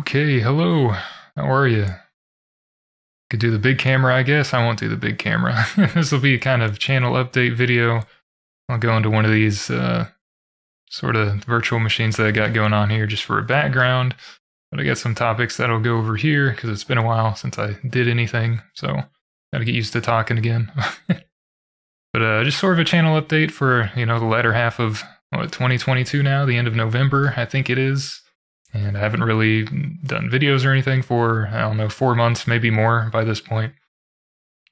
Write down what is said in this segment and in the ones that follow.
Okay, hello. How are you? Could do the big camera, I guess. I won't do the big camera. This will be a kind of channel update video. I'll go into one of these sort of virtual machines that I got going on here just for a background. But I got some topics that'll go over here because it's been a while since I did anything. So gotta get used to talking again. But just sort of a channel update for, you know, the latter half of what, 2022 now, the end of November, I think it is. And I haven't really done videos or anything for, I don't know, 4 months, maybe more by this point.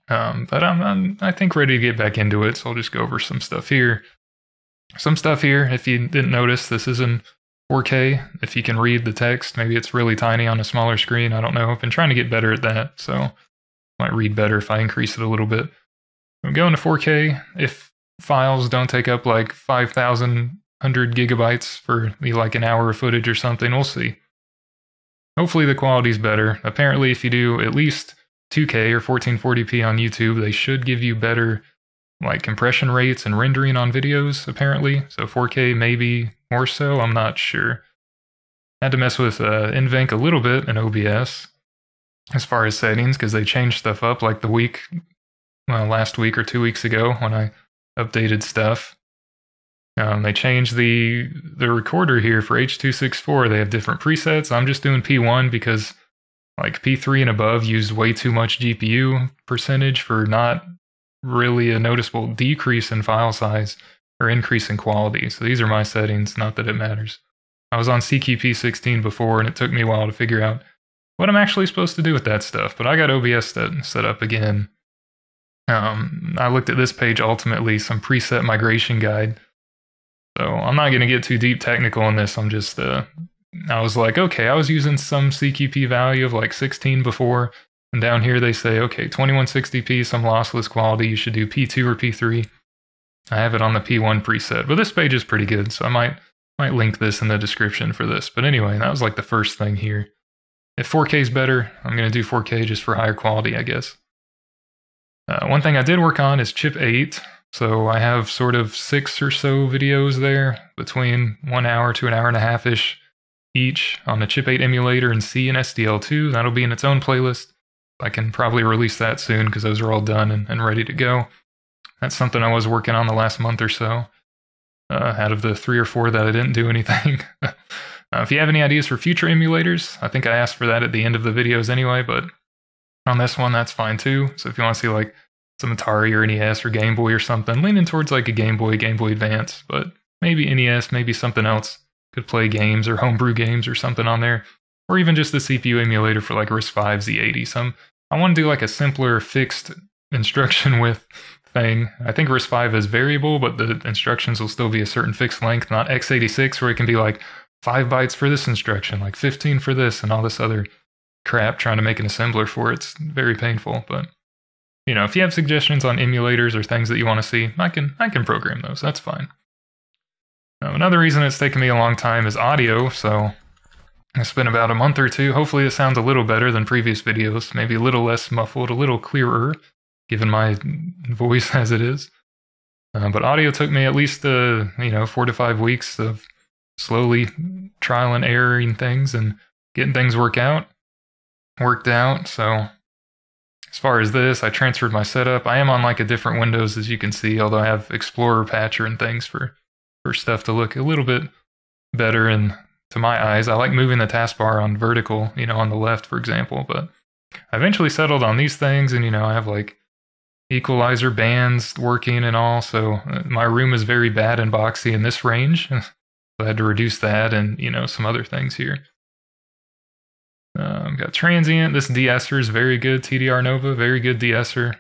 But I think ready to get back into it, so I'll just go over some stuff here. Some stuff here, if you didn't notice, this is in 4K. If you can read the text, maybe it's really tiny on a smaller screen, I don't know. I've been trying to get better at that, so might read better if I increase it a little bit. I'm going to 4K. If files don't take up like 5,100 gigabytes for like an hour of footage or something, we'll see. Hopefully the quality's better. Apparently if you do at least 2K or 1440p on YouTube, they should give you better like compression rates and rendering on videos, apparently. So 4K maybe more so, I'm not sure. Had to mess with NVENC a little bit and OBS as far as settings, because they changed stuff up like the week, well, last week or 2 weeks ago when I updated stuff. They changed the recorder here for H.264. They have different presets. I'm just doing P1 because like P3 and above used way too much GPU percentage for not really a noticeable decrease in file size or increase in quality. So these are my settings, not that it matters. I was on CQP16 before and it took me a while to figure out what I'm actually supposed to do with that stuff, but I got OBS set up again. I looked at this page ultimately, some preset migration guide. So I'm not going to get too deep technical in this. I'm just, I was like, okay, I was using some CQP value of like 16 before. And down here they say, okay, 2160p, some lossless quality, you should do P2 or P3. I have it on the P1 preset, but this page is pretty good. So I might link this in the description for this. But anyway, that was like the first thing here. If 4K is better, I'm going to do 4K just for higher quality, I guess. One thing I did work on is CHIP-8, so I have sort of 6 or so videos there, between 1 hour to an hour and a half-ish each on the CHIP-8 emulator and C and SDL2. That'll be in its own playlist. I can probably release that soon because those are all done and ready to go. That's something I was working on the last month or so, out of the 3 or 4 that I didn't do anything. If you have any ideas for future emulators, I think I asked for that at the end of the videos anyway, but on this one, that's fine too. So if you want to see like some Atari or NES or Game Boy or something, leaning towards like a Game Boy Advance, but maybe NES, maybe something else. Could play games or homebrew games or something on there, or even just the CPU emulator for like RISC-V, Z80. I want to do like a simpler fixed instruction width thing. I think RISC-V is variable, but the instructions will still be a certain fixed length, not x86 where it can be like 5 bytes for this instruction, like 15 for this and all this other crap. Trying to make an assembler for it's very painful. But you know, if you have suggestions on emulators or things that you want to see, I can program those. That's fine. Now, another reason it's taken me a long time is audio. So it's been about a month or two. Hopefully it sounds a little better than previous videos, maybe a little less muffled, a little clearer given my voice as it is. But audio took me at least you know, 4 to 5 weeks of slowly trial and erroring things and getting things worked out. So as far as this, I transferred my setup. I am on like a different Windows, as you can see, although I have Explorer Patcher and things for stuff to look a little bit better. And to my eyes, I like moving the taskbar on vertical, you know, on the left, for example. But I eventually settled on these things, and you know, I have like equalizer bands working and all. So my room is very bad and boxy in this range. So I had to reduce that, and you know, some other things here. Got transient. This de-esser is very good. TDR Nova, very good de-esser,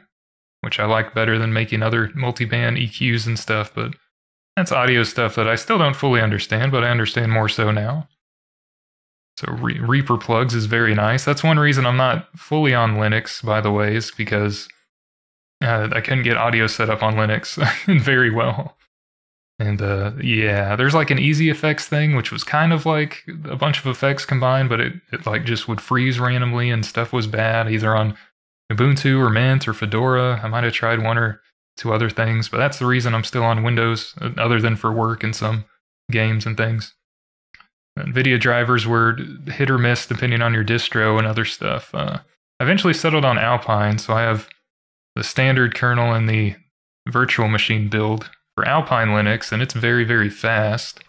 which I like better than making other multi-band EQs and stuff. But that's audio stuff that I still don't fully understand, but I understand more so now. So Reaper plugs is very nice. That's one reason I'm not fully on Linux, by the way, is because I couldn't get audio set up on Linux very well. And yeah, there's like an easy effects thing, which was kind of like a bunch of effects combined, but it like just would freeze randomly and stuff was bad, either on Ubuntu or Mint or Fedora. I might have tried 1 or 2 other things, but that's the reason I'm still on Windows, other than for work and some games and things. NVIDIA drivers were hit or miss depending on your distro and other stuff. I eventually settled on Alpine, so I have the standard kernel and the virtual machine build for Alpine Linux, and it's very, very fast.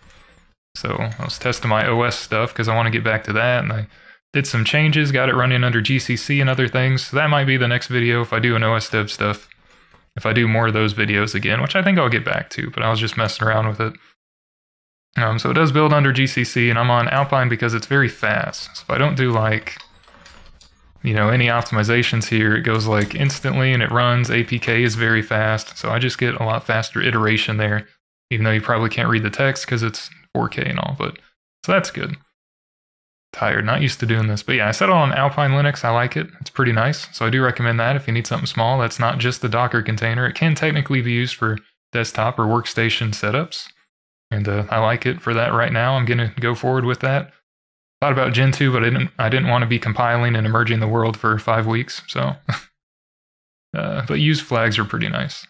So I was testing my OS stuff because I want to get back to that, and I did some changes, got it running under GCC and other things. So that might be the next video if I do an OS dev stuff, if I do more of those videos again, which I think I'll get back to, but I was just messing around with it. So it does build under GCC, and I'm on Alpine because it's very fast. So if I don't do, like, you know, any optimizations here, it goes like instantly and it runs. APK is very fast, so I just get a lot faster iteration there, even though you probably can't read the text because it's 4K and all, but so that's good. Tired, not used to doing this, but yeah, I settled on Alpine Linux. I like it. It's pretty nice, so I do recommend that if you need something small that's not just the Docker container. It can technically be used for desktop or workstation setups, and I like it for that right now. I'm gonna go forward with that. Thought about Gen 2, but I didn't want to be compiling and emerging the world for 5 weeks, so but used flags are pretty nice.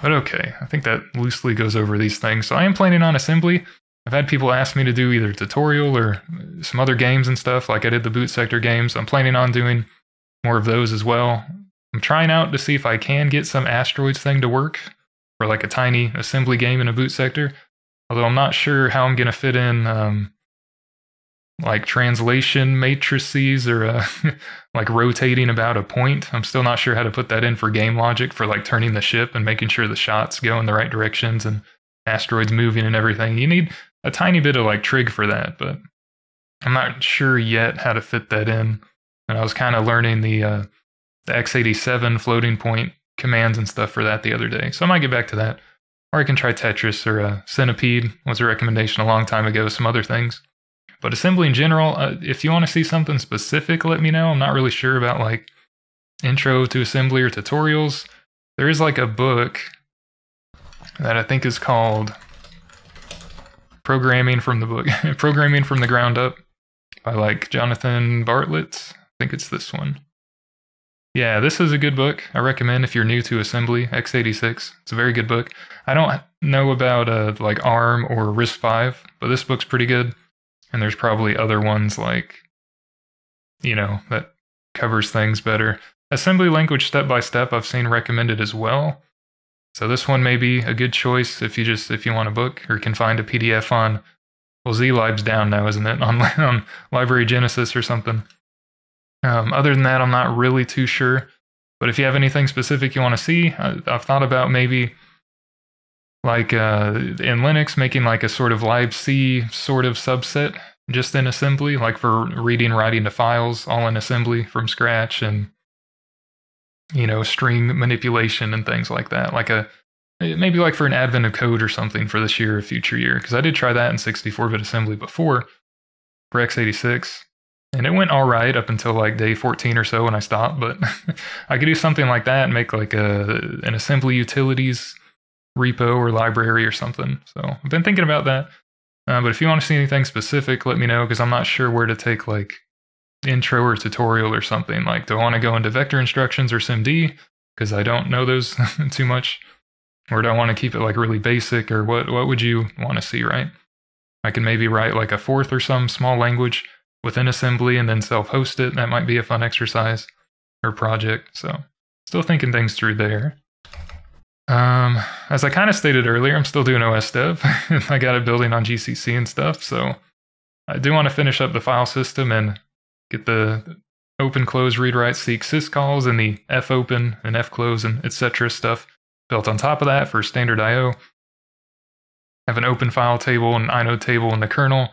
But okay, I think that loosely goes over these things. So I am planning on assembly. I've had people ask me to do either tutorial or some other games and stuff, like I did the boot sector games. I'm planning on doing more of those as well. I'm trying out to see if I can get some asteroids thing to work for like a tiny assembly game in a boot sector. Although I'm not sure how I'm going to fit in like translation matrices or like rotating about a point. I'm still not sure how to put that in for game logic for like turning the ship and making sure the shots go in the right directions and asteroids moving and everything. You need a tiny bit of like trig for that, but I'm not sure yet how to fit that in. And I was kind of learning the x87 floating point commands and stuff for that the other day. So I might get back to that. Or I can try Tetris or Centipede was a recommendation a long time ago, some other things. But assembly in general, if you want to see something specific, let me know. I'm not really sure about like intro to assembly or tutorials. There is like a book that I think is called Programming from the Book, Programming from the Ground Up by like Jonathan Bartlett. I think it's this one. Yeah, this is a good book. I recommend if you're new to assembly, x86. It's a very good book. I don't know about like ARM or RISC-V, but this book's pretty good. And there's probably other ones like, you know, that covers things better. Assembly language step by step I've seen recommended as well. So this one may be a good choice if you want a book or can find a PDF on, well, ZLib's down now, isn't it? On Library Genesis or something. Other than that, I'm not really too sure. But if you have anything specific you want to see, I've thought about maybe like in Linux, making like a sort of libc sort of subset just in assembly, like for reading, writing to files all in assembly from scratch and, you know, string manipulation and things like that. Like a, maybe like for an advent of code or something for this year or future year. Because I did try that in 64-bit assembly before for x86. And it went all right up until like day 14 or so when I stopped. But I could do something like that and make like an assembly utilities repo or library or something. So I've been thinking about that. But if you want to see anything specific, let me know. Because I'm not sure where to take like intro or tutorial or something. Like, do I want to go into vector instructions or SIMD? Because I don't know those too much. Or do I want to keep it like really basic? Or what would you want to see, right? I can maybe write like a forth or some small language within assembly and then self-host it. That might be a fun exercise or project. So still thinking things through there. As I kind of stated earlier, I'm still doing OS dev. I got it building on GCC and stuff. So I do want to finish up the file system and get the open, close, read, write, seek, syscalls, and the fopen and fclose and etc. stuff built on top of that for standard I/O. Have an open file table and inode table in the kernel.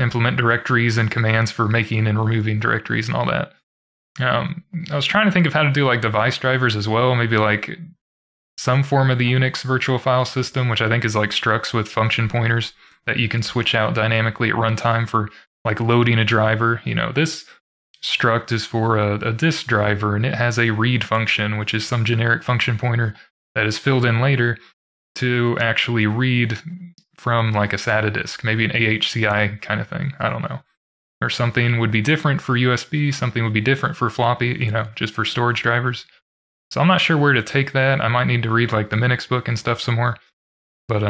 Implement directories and commands for making and removing directories and all that. I was trying to think of how to do like device drivers as well. Maybe like some form of the Unix virtual file system, which I think is like structs with function pointers that you can switch out dynamically at runtime for like loading a driver. You know, this struct is for a disk driver and it has a read function, which is some generic function pointer that is filled in later to actually read from like a SATA disk, maybe an AHCI kind of thing. I don't know. Or something would be different for USB, something would be different for floppy, you know, just for storage drivers. So I'm not sure where to take that. I might need to read like the Minix book and stuff some more. But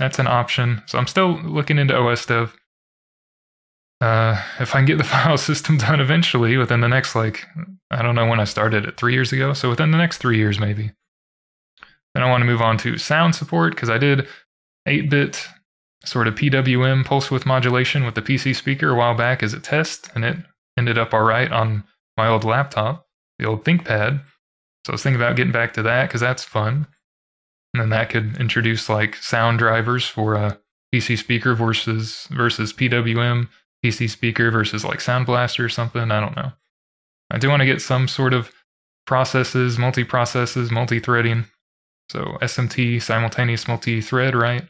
That's an option. So I'm still looking into OS Dev. If I can get the file system done eventually within the next, like, I don't know when I started it, 3 years ago. So within the next 3 years, maybe. Then I want to move on to sound support, because I did 8-bit sort of PWM pulse width modulation with the PC speaker a while back as a test, and it ended up all right on my old laptop, the old ThinkPad. So I was thinking about getting back to that because that's fun. And then that could introduce like sound drivers for a PC speaker versus PWM, PC speaker versus like Sound Blaster or something. I don't know. I do want to get some sort of processes, multi-processes, multi-threading. So SMT, simultaneous multi-thread, right?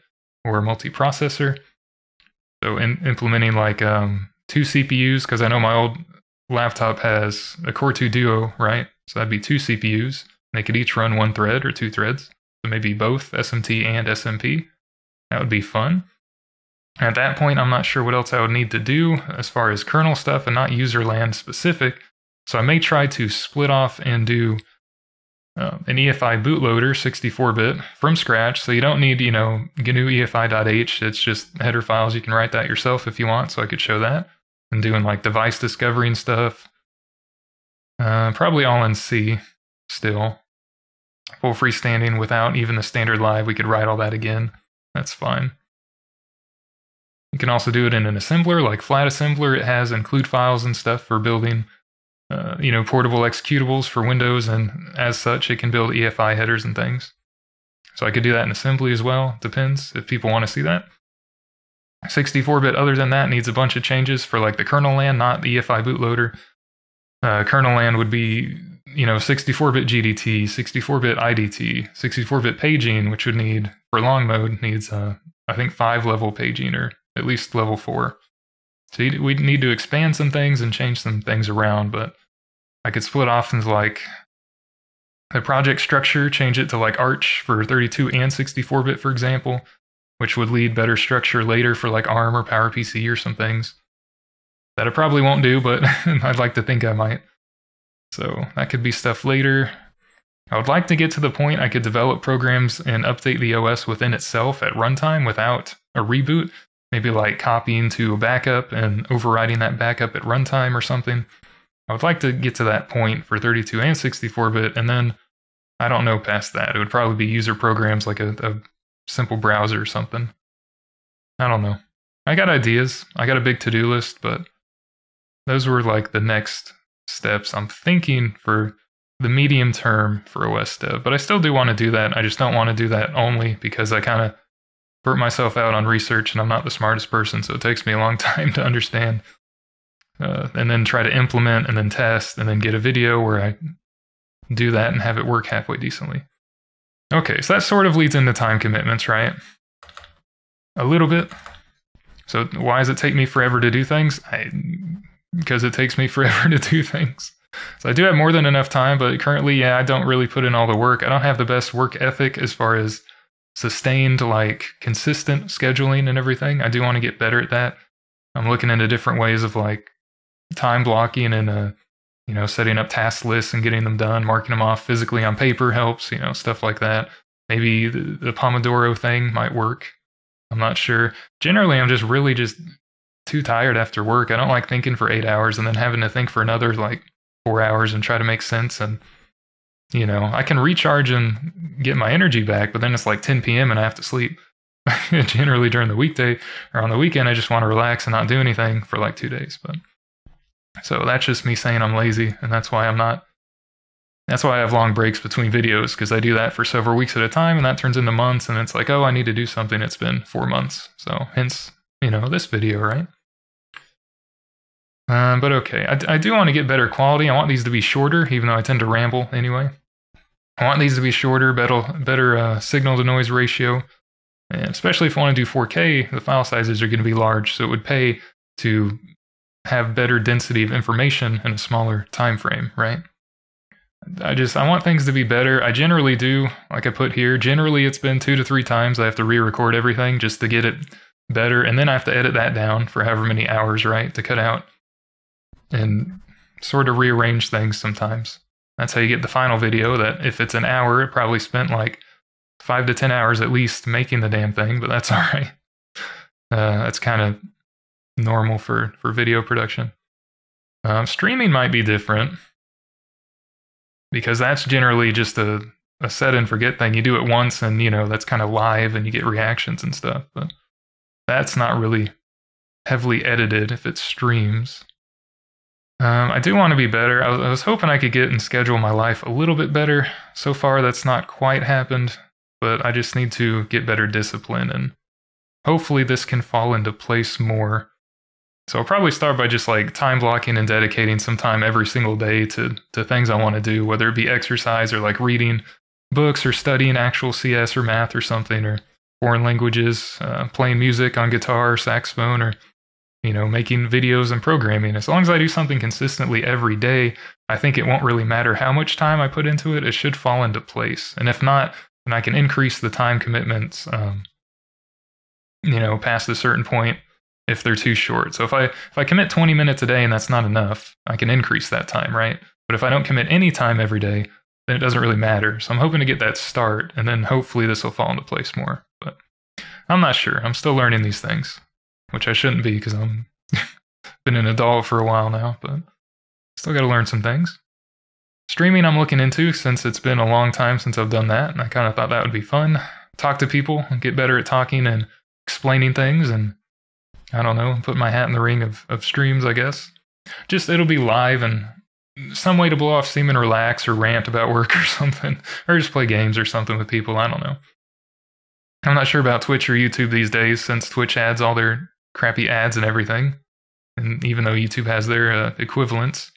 Or multi-processor. So implementing like two CPUs, because I know my old laptop has a Core 2 Duo, right? So that'd be two CPUs. They could each run one thread or two threads. So maybe both SMT and SMP. That would be fun. At that point, I'm not sure what else I would need to do as far as kernel stuff and not user land specific. So I may try to split off and do an EFI bootloader, 64-bit, from scratch. So you don't need, you know, GNU EFI.h. It's just header files. You can write that yourself if you want. So I could show that. And doing like device discovery and stuff. Probably all in C still. Full freestanding without even the standard live. We could write all that again. That's fine. You can also do it in an assembler, like flat assembler. It has include files and stuff for building, you know, portable executables for Windows, and as such, it can build EFI headers and things. So I could do that in assembly as well. Depends if people want to see that. 64-bit, other than that, needs a bunch of changes for like the kernel LAN, not the EFI bootloader. Kernel LAN would be, you know, 64-bit GDT, 64-bit IDT, 64-bit paging, which would need, for long mode, needs, I think, 5-level paging, or at least level 4. So we need to expand some things and change some things around, but I could split off into like the project structure, change it to like Arch for 32 and 64-bit, for example, which would lead better structure later for like ARM or PowerPC or some things that I probably won't do, but I'd like to think I might. So that could be stuff later. I would like to get to the point I could develop programs and update the OS within itself at runtime without a reboot. Maybe like copying to a backup and overriding that backup at runtime or something. I would like to get to that point for 32 and 64-bit, and then I don't know past that. It would probably be user programs like a simple browser or something. I don't know. I got ideas. I got a big to-do list, but those were like the next steps I'm thinking for the medium term for OS Dev. But I still do want to do that. I just don't want to do that only because I kind of burnt myself out on research and I'm not the smartest person, so it takes me a long time to understand and then try to implement and then test and then get a video where I do that and have it work halfway decently. Okay, so that sort of leads into time commitments, right? A little bit. So why does it take me forever to do things? Because it takes me forever to do things. So I do have more than enough time, but currently, yeah, I don't really put in all the work. I don't have the best work ethic as far as sustained, like, consistent scheduling and everything. I do want to get better at that. I'm looking into different ways of, like, time blocking and, you know, setting up task lists and getting them done, marking them off physically on paper helps, you know, stuff like that. Maybe the Pomodoro thing might work. I'm not sure. Generally, I'm just really too tired after work. I don't like thinking for 8 hours and then having to think for another, like, 4 hours and try to make sense and, you know, I can recharge and get my energy back, but then it's like 10 p.m. and I have to sleep. Generally during the weekday or on the weekend, I just want to relax and not do anything for like 2 days. But so that's just me saying I'm lazy, and that's why I have long breaks between videos, because I do that for several weeks at a time, and that turns into months, and it's like, oh, I need to do something. It's been 4 months. So hence, you know, this video, right? But okay, I do want to get better quality. I want these to be shorter, even though I tend to ramble anyway. I want these to be shorter, better signal-to-noise ratio. And especially if I want to do 4K, the file sizes are going to be large, so it would pay to have better density of information in a smaller time frame, right? I want things to be better. I generally do, like I put here, generally it's been 2 to 3 times I have to re-record everything just to get it better, and then I have to edit that down for however many hours, right, to cut out and sort of rearrange things sometimes. That's how you get the final video that if it's an hour, it probably spent like 5 to 10 hours at least making the damn thing, but that's all right. That's kind of normal for video production. Streaming might be different because that's generally just a set and forget thing. You do it once and, you know, that's kind of live and you get reactions and stuff, but that's not really heavily edited if it streams. I do want to be better. I was hoping I could get and schedule my life a little bit better. So far, that's not quite happened, but I just need to get better discipline, and hopefully this can fall into place more. So I'll probably start by just like time blocking and dedicating some time every single day to things I want to do, whether it be exercise or like reading books or studying actual CS or math or something, or foreign languages, playing music on guitar or saxophone, or, you know, making videos and programming. As long as I do something consistently every day, I think it won't really matter how much time I put into it. It should fall into place. And if not, then I can increase the time commitments, you know, past a certain point if they're too short. So if I commit 20 minutes a day and that's not enough, I can increase that time, right? But if I don't commit any time every day, then it doesn't really matter. So I'm hoping to get that start, and then hopefully this will fall into place more. But I'm not sure. I'm still learning these things, which I shouldn't be because I'm been an adult for a while now, but still got to learn some things. Streaming I'm looking into, since it's been a long time since I've done that, and I kind of thought that would be fun. Talk to people and get better at talking and explaining things, and I don't know, put my hat in the ring of streams, I guess. Just it'll be live and some way to blow off steam and relax or rant about work or something, or just play games or something with people. I don't know. I'm not sure about Twitch or YouTube these days, since Twitch adds all their crappy ads and everything, and even though YouTube has their equivalents.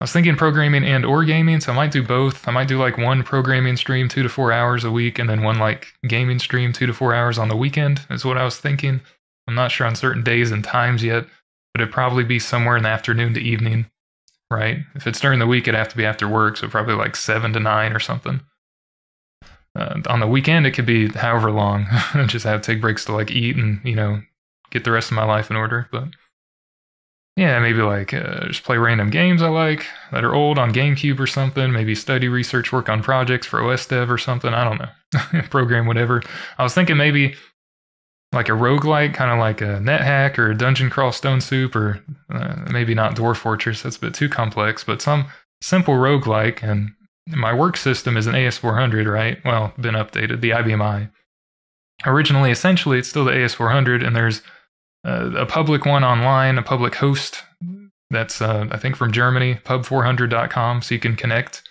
I was thinking programming and or gaming, so I might do both. I might do like one programming stream 2 to 4 hours a week, and then one like gaming stream 2 to 4 hours on the weekend is what I was thinking. I'm not sure on certain days and times yet, but it'd probably be somewhere in the afternoon to evening, right? If it's during the week, it'd have to be after work, so probably like 7 to 9 or something. On the weekend, it could be however long. I just have to take breaks to like eat and, you know, get the rest of my life in order. But yeah, maybe like just play random games I like that are old on GameCube or something. Maybe study, research, work on projects for OS Dev or something. I don't know. Program whatever. I was thinking maybe like a roguelike, kind of like a NetHack or a Dungeon Crawl Stone Soup, or maybe not Dwarf Fortress. That's a bit too complex, but some simple roguelike. And my work system is an AS400, right? Well, been updated, the IBM I. Originally, essentially, it's still the AS400, and there's a public one online, a public host that's, I think, from Germany, pub400.com, so you can connect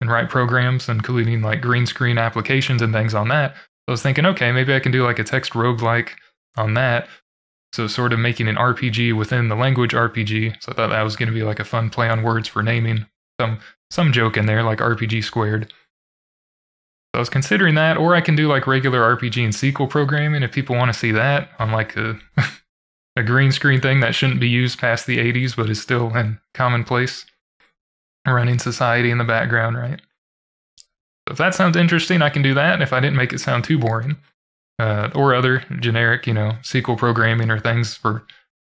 and write programs, including like green screen applications and things on that. So I was thinking, okay, maybe I can do like a text roguelike on that, so sort of making an RPG within the language RPG, so I thought that was going to be like a fun play on words for naming. Some joke in there, like RPG squared. So I was considering that, or I can do like regular RPG and SQL programming if people want to see that on like a green screen thing that shouldn't be used past the 80s, but is still in commonplace running society in the background, right? So if that sounds interesting, I can do that if I didn't make it sound too boring. Or other generic, you know, SQL programming or things for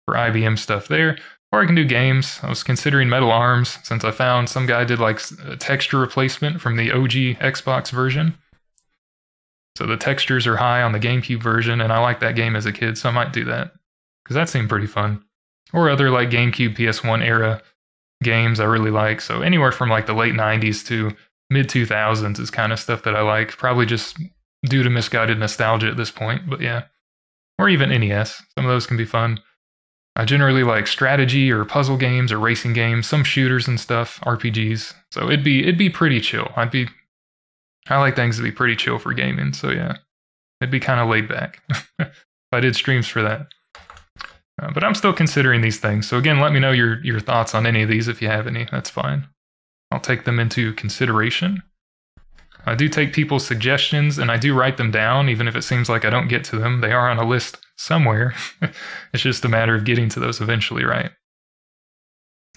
IBM stuff there. Or I can do games. I was considering Metal Arms, since I found some guy did like a texture replacement from the OG Xbox version. So the textures are high on the GameCube version, and I liked that game as a kid, so I might do that, because that seemed pretty fun. Or other like GameCube PS1 era games I really like. So anywhere from like the late 90s to mid 2000s is kind of stuff that I like, probably just due to misguided nostalgia at this point, but yeah. Or even NES. Some of those can be fun. I generally like strategy or puzzle games or racing games, some shooters and stuff, RPGs. So it'd be pretty chill. I like things to be pretty chill for gaming. So yeah, it'd be kind of laid back if I did streams for that. But I'm still considering these things. So again, let me know your thoughts on any of these if you have any. That's fine. I'll take them into consideration. I do take people's suggestions, and I do write them down, even if it seems like I don't get to them. They are on a list somewhere. It's just a matter of getting to those eventually, right?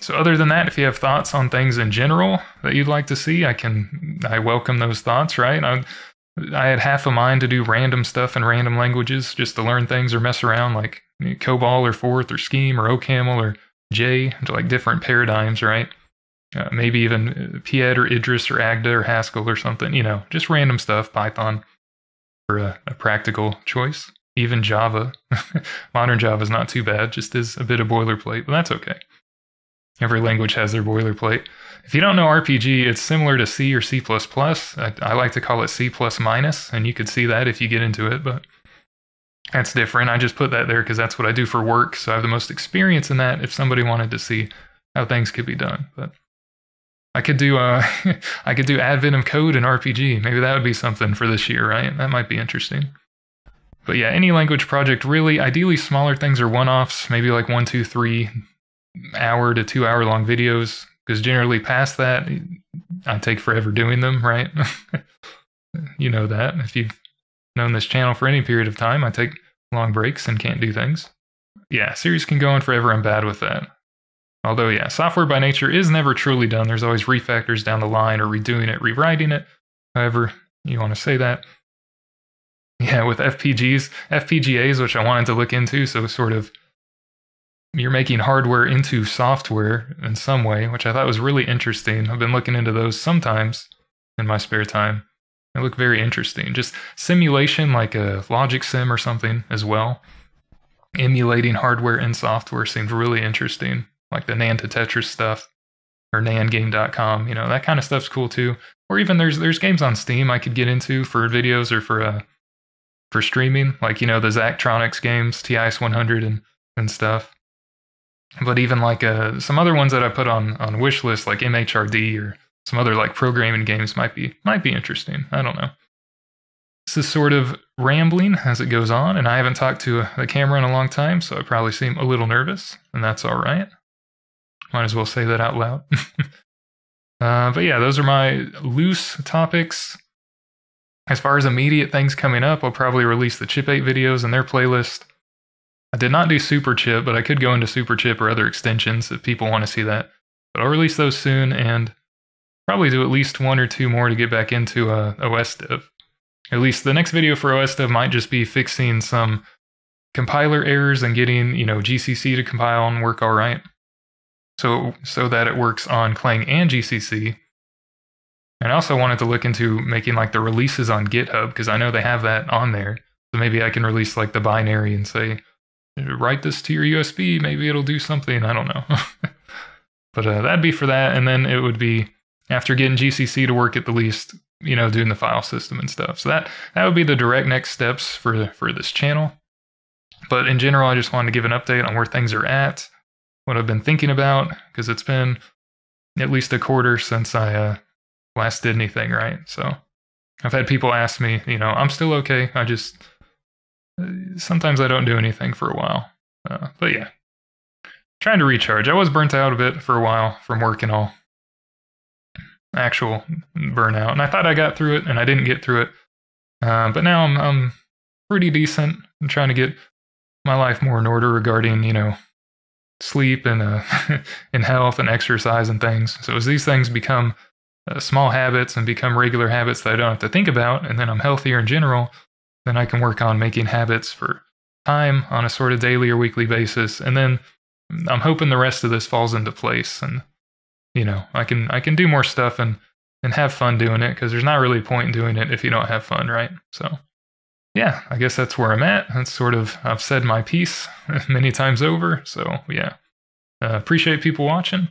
So other than that, if you have thoughts on things in general that you'd like to see, I welcome those thoughts, right? I had half a mind to do random stuff in random languages just to learn things or mess around, like COBOL or Forth or Scheme or OCaml or J, into like different paradigms, right? Maybe even Piet or Idris or Agda or Haskell or something, you know, just random stuff, Python. for a practical choice. Even Java, modern Java is not too bad, just is a bit of boilerplate, but that's okay. Every language has their boilerplate. If you don't know RPG, it's similar to C or C++. I like to call it C++, and you could see that if you get into it, but that's different. I just put that there because that's what I do for work, so I have the most experience in that if somebody wanted to see how things could be done. But I could do I could do advent of code in RPG. Maybe that would be something for this year, right? That might be interesting. But yeah, any language project really, ideally smaller things are one-offs, maybe like 1, 2, 3 hour to 2 hour long videos, because generally past that, I take forever doing them, right? You know that. If you've known this channel for any period of time, I take long breaks and can't do things. Yeah, series can go on forever. I'm bad with that. Although, yeah, software by nature is never truly done. There's always refactors down the line or redoing it, rewriting it, however you want to say that. Yeah, with FPGAs, which I wanted to look into, so sort of you're making hardware into software in some way, which I thought was really interesting. I've been looking into those sometimes in my spare time. They look very interesting. Just simulation, like a logic sim or something as well. Emulating hardware and software seemed really interesting. Like the NAND to Tetris stuff, or nandgame.com, you know, that kind of stuff's cool too. Or even there's games on Steam I could get into for videos or for streaming, like, you know, the Zachtronics games, TIS-100 and stuff. But even like some other ones that I put on wishlist, like MHRD or some other like programming games might be interesting. I don't know. This is sort of rambling as it goes on, and I haven't talked to the camera in a long time, so I probably seem a little nervous, and that's all right. Might as well say that out loud. But yeah, those are my loose topics. As far as immediate things coming up, I'll probably release the CHIP-8 videos in their playlist. I did not do Super Chip, but I could go into Super Chip or other extensions if people want to see that. But I'll release those soon and probably do at least 1 or 2 more to get back into OS Dev. At least the next video for OS Dev might just be fixing some compiler errors and getting, you know, GCC to compile and work all right. So that it works on Clang and GCC. And I also wanted to look into making like the releases on GitHub, because I know they have that on there. So maybe I can release like the binary and say, write this to your USB, maybe it'll do something, I don't know. But that'd be for that, and then it would be, after getting GCC to work at the least, you know, doing the file system and stuff. So that would be the direct next steps for this channel. But in general, I just wanted to give an update on where things are at, what I've been thinking about, because it's been at least a quarter since I last did anything, right? So I've had people ask me, you know, I'm still okay, I just sometimes I don't do anything for a while. But yeah, trying to recharge. I was burnt out a bit for a while from work and all. Actual burnout. And I thought I got through it, and I didn't get through it. But now I'm pretty decent. I'm trying to get my life more in order regarding, you know, sleep and and health and exercise and things. So as these things become small habits and become regular habits that I don't have to think about, and then I'm healthier in general, then I can work on making habits for time on a sort of daily or weekly basis. And then I'm hoping the rest of this falls into place, and, you know, I can do more stuff and have fun doing it, because there's not really a point in doing it if you don't have fun, right? So yeah, I guess that's where I'm at. That's sort of, I've said my piece many times over. So yeah, appreciate people watching.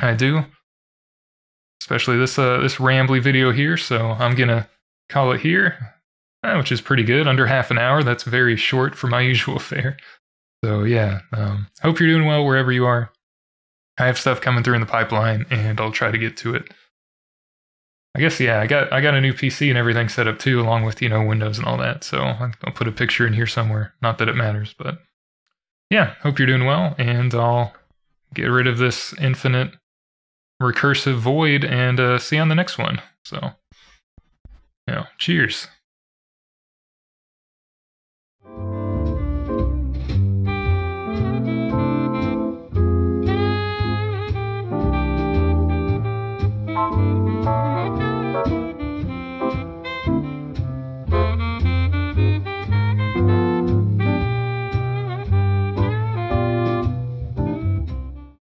I do, especially this rambly video here. So I'm gonna call it here, which is pretty good, under half an hour. That's very short for my usual fare. So yeah, hope you're doing well wherever you are. I have stuff coming through in the pipeline, and I'll try to get to it. I guess, yeah, I got a new PC and everything set up too, along with, you know, Windows and all that. So I'll put a picture in here somewhere. Not that it matters, but yeah, hope you're doing well, and I'll get rid of this infinite recursive void and see you on the next one. So yeah, cheers.